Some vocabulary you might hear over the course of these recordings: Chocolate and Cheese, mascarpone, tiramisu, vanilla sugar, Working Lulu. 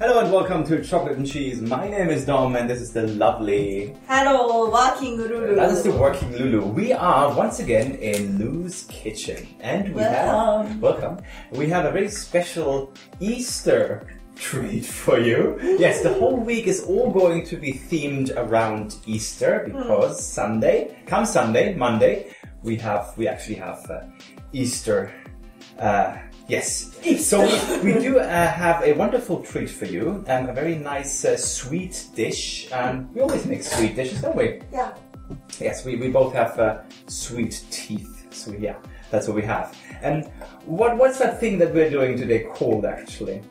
Hello and welcome to Chocolate and Cheese. My name is Dom and this is the lovely... Hello, Working Lulu. That is the Working Lulu. We are once again in Lou's kitchen. And we have a very special Easter treat for you. Yes, the whole week is all going to be themed around Easter because Monday, we actually have Easter. Yes, so we do have a wonderful treat for you, a very nice sweet dish. We always make sweet dishes, don't we? Yeah. Yes, we both have sweet teeth, so yeah, that's what we have. And what's that thing that we're doing today called actually?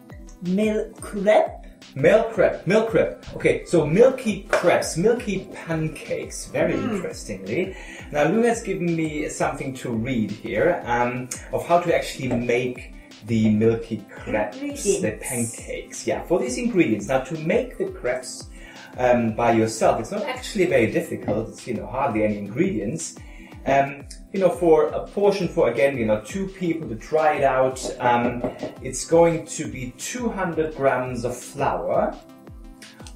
Milk crepe? Milk crepe. Okay, so milky crepes, milky pancakes, very interestingly. Now Lou has given me something to read here of how to actually make the milky crepes, the pancakes. Yeah, for these ingredients. Now to make the crepes by yourself, it's not actually very difficult. It's, you know, hardly any ingredients. You know, for a portion for, again, you know, two people to try it out, it's going to be 200 grams of flour,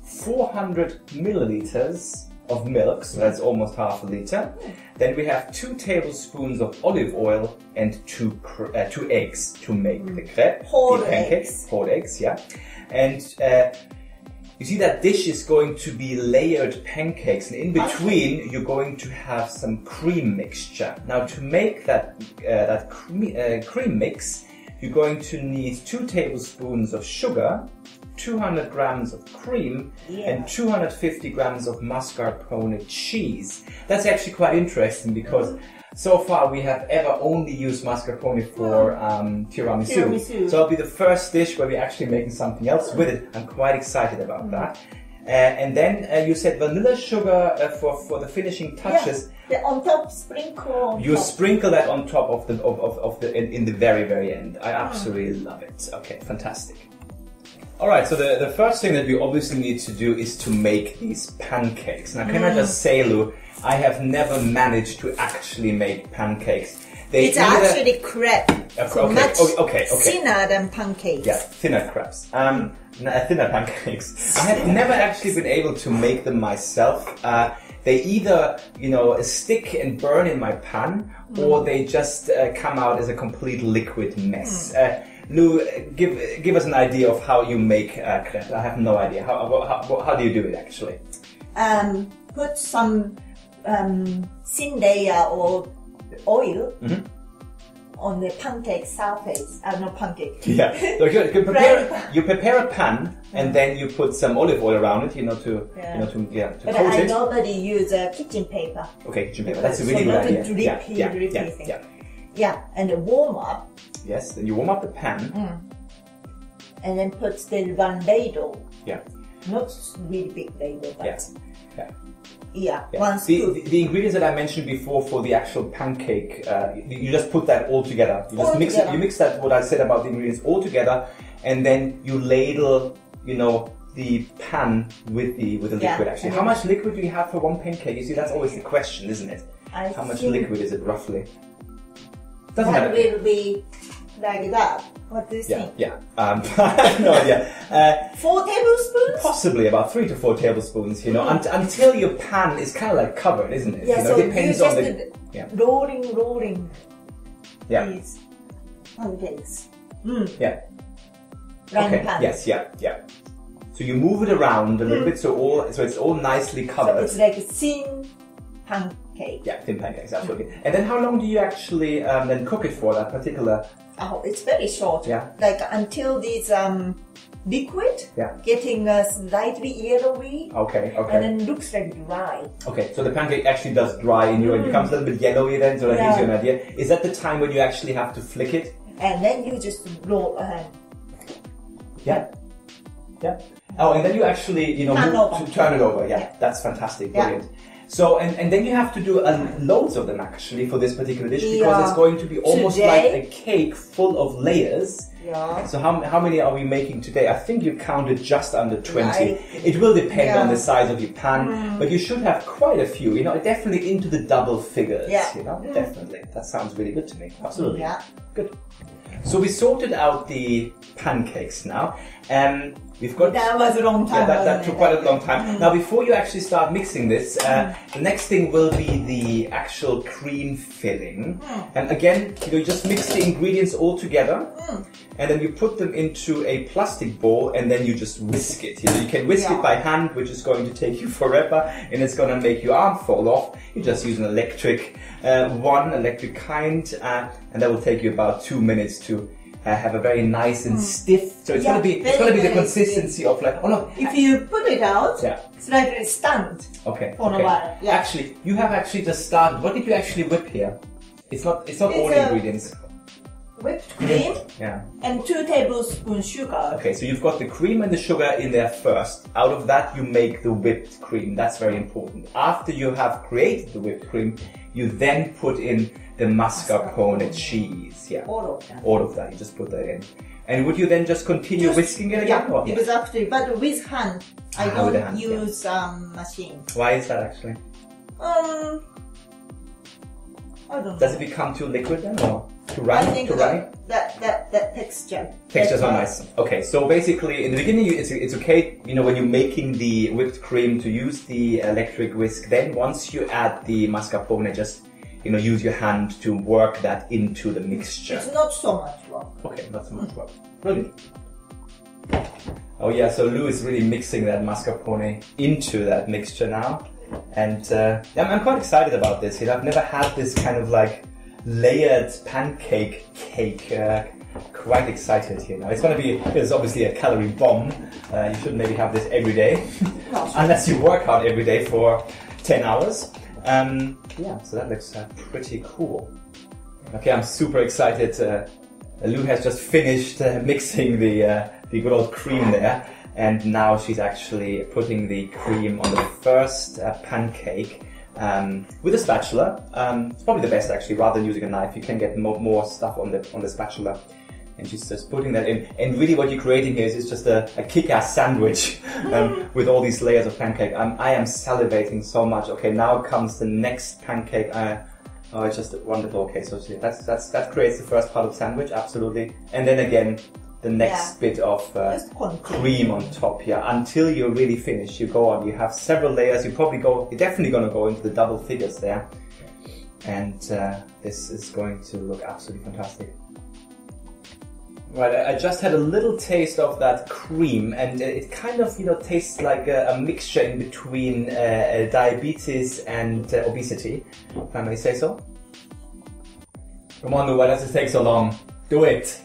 400 milliliters of milk, so that's almost half a liter. Then we have 2 tablespoons of olive oil and two eggs to make the crepe. Whole eggs, yeah. And you see that dish is going to be layered pancakes, and in between you're going to have some cream mixture. Now to make that, cream mix, you're going to need 2 tablespoons of sugar, 200 grams of cream, and 250 grams of mascarpone cheese. That's actually quite interesting because so far we have ever only used mascarpone for tiramisu. So it'll be the first dish where we're actually making something else with it. I'm quite excited about that. And then you said vanilla sugar for the finishing touches. Yeah, the on top sprinkle. Sprinkle that on top of the in the very end. I absolutely love it. Okay, fantastic. Alright, so the first thing that we obviously need to do is to make these pancakes. Now, can I just say, Lou, I have never managed to actually make pancakes. It's actually crepe. Okay, thinner than pancakes. Yeah, thinner crepes. Thinner pancakes. I have never actually been able to make them myself. They either, you know, stick and burn in my pan, or they just come out as a complete liquid mess. Lou, give us an idea of how you make crepe. I have no idea. How do you do it actually? Put some thin layer of oil on the pancake surface. Yeah. So you prepare a pan and then you put some olive oil around it, you know, to coat it. But I normally use kitchen paper. Okay, kitchen paper. That's a really good idea. Yeah, and warm up. Yes, then you warm up the pan. And then put the one ladle. Yeah. Not really big ladle, but... Yeah, one scoop. The ingredients that I mentioned before for the actual pancake, you just put that all together. You just mix it, you mix that, what I said about the ingredients, all together, and then you ladle, you know, the pan with the liquid actually. How much liquid do you have for one pancake? You see, that's always the question, isn't it? How much liquid is it roughly? That will be like that. What do you think? Yeah. No idea. 4 tablespoons? Possibly about 3 to 4 tablespoons. You know, until your pan is kind of like covered, isn't it? Yeah. You know, so depends on the rolling. Yeah. These pancakes. Yeah. Round pan. Yes. Yeah. So you move it around a little bit, so it's all nicely covered. So it's like a thin pancake. Yeah, thin pancakes, absolutely. And then how long do you actually then cook it for, that particular? Oh, it's very short. Yeah. Like until this liquid getting slightly yellowy. Okay. And then looks like dry. Okay, so the pancake actually does dry in you and becomes a little bit yellowy then, so that gives you an idea. Is that the time when you actually have to flick it? And then you just roll. Oh, and then you actually, you know, turn it over. Yeah, that's fantastic. Brilliant. So, and then you have to do loads of them actually for this particular dish because it's going to be almost like a cake full of layers. Yeah. So how many are we making today? I think you counted just under 20. Right. It will depend on the size of your pan, but you should have quite a few, you know, definitely into the double figures, you know, definitely. That sounds really good to me, absolutely. Yeah. Good. So we sorted out the pancakes now. We've got that was a long time. Yeah, that took quite a long time. Now, before you actually start mixing this, the next thing will be the actual cream filling. And again, you just mix the ingredients all together, and then you put them into a plastic bowl, and then you just whisk it. You can whisk it by hand, which is going to take you forever, and it's going to make your arm fall off. You just use an electric kind, and that will take you about 2 minutes to. Have a very nice and stiff, so it's gonna be the consistency of like if you put it out, it's like a stand for a while. Yeah. Actually, you have actually just started. What did you actually whip here? It's not all the ingredients. Whipped cream and 2 tablespoons sugar. Okay, so you've got the cream and the sugar in there first. Out of that you make the whipped cream. That's very important. After you have created the whipped cream, you then put in the mascarpone cheese. Yeah. All of that. All of that. You just put that in. And would you then just continue whisking it again? Yeah, exactly. But with hand. I don't use machine. Why is that actually? I don't know. Does it become too liquid then, or? I think that texture's not nice. Okay, so basically in the beginning it's okay, you know, when you're making the whipped cream to use the electric whisk. Then once you add the mascarpone, just, you know, use your hand to work that into the mixture. It's not so much work. Okay, not so much work. Brilliant. Oh yeah, so Lou is really mixing that mascarpone into that mixture now, and I'm quite excited about this. You know, I've never had this kind of like layered pancake cake. Quite excited here now. It's going to be, it's obviously a calorie bomb. You should maybe have this every day, unless you work out every day for 10 hours. Yeah, so that looks pretty cool. Okay, I'm super excited. Lou has just finished mixing the good old cream there, and now she's actually putting the cream on the first pancake. With a spatula, it's probably the best actually. Rather than using a knife, you can get more stuff on the spatula. And she's just putting that in. And really, what you're creating here is just a kick-ass sandwich with all these layers of pancake. I am salivating so much. Okay, now comes the next pancake. Oh, it's just wonderful. Okay, so that creates the first part of the sandwich, absolutely. And then again, the next bit of cream on top, until you're really finished. You go on, you have several layers, you're definitely gonna go into the double figures there. And this is going to look absolutely fantastic. Right, I just had a little taste of that cream, and it kind of, you know, tastes like a mixture in between diabetes and obesity, if I may say so. Come on, why does it take so long? Do it!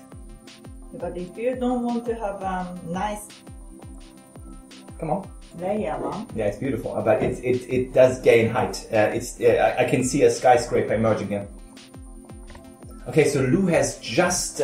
But if you don't want to have nice layer, yeah, it's beautiful, but it does gain height. I can see a skyscraper emerging here. Okay, so Lou has just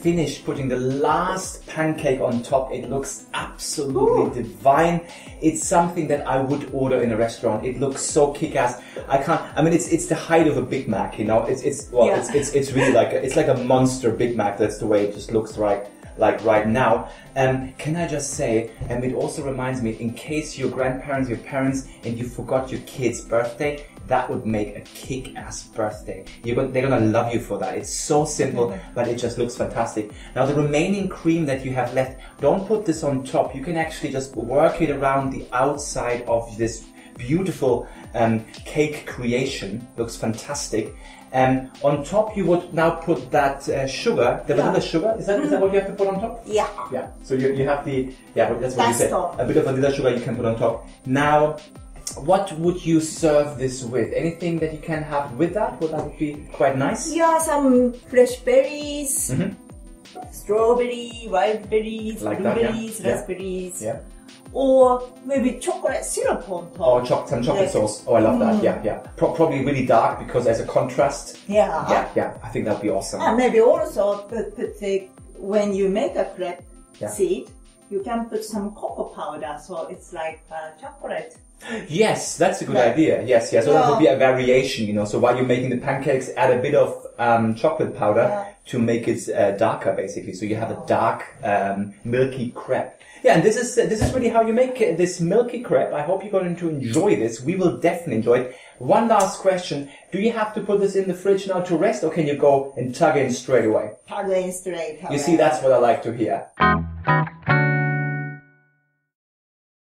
finished putting the last pancake on top. It looks absolutely divine. It's something that I would order in a restaurant. It looks so kick-ass. I mean, it's the height of a Big Mac, you know. It's really like it's like a monster Big Mac. That's the way it just looks like right now. Can I just say, and it also reminds me, in case your grandparents, your parents, and you forgot your kid's birthday, that would make a kick-ass birthday. They're gonna love you for that. It's so simple, but it just looks fantastic. Now the remaining cream that you have left, don't put this on top. You can actually just work it around the outside of this beautiful cake creation. Looks fantastic. On top you would now put that sugar, the vanilla sugar. Is that what you have to put on top? Yeah. Yeah, so you have the, that's what you said. A bit of vanilla sugar you can put on top. Now, what would you serve this with? Anything that you can have with that? Well, that would be quite nice. Yeah, some fresh berries, strawberry, wild berries, like blueberries, raspberries. Yeah. Or maybe chocolate syrup on top. Or some chocolate sauce. Oh, I love that. Yeah, yeah. Probably really dark because as a contrast. Yeah. Yeah, yeah. I think that'd be awesome. And maybe also when you make a crepe seed, you can put some cocoa powder, so it's like chocolate. Yes, that's a good idea. Yes, yes. So that would be a variation, you know. So while you're making the pancakes, add a bit of chocolate powder to make it darker, basically. So you have a dark, milky crepe. Yeah, and this is really how you make this milky crepe. I hope you're going to enjoy this. We will definitely enjoy it. One last question. Do you have to put this in the fridge now to rest, or can you go and tug in straight away? Tug in straight away. You see, that's what I like to hear.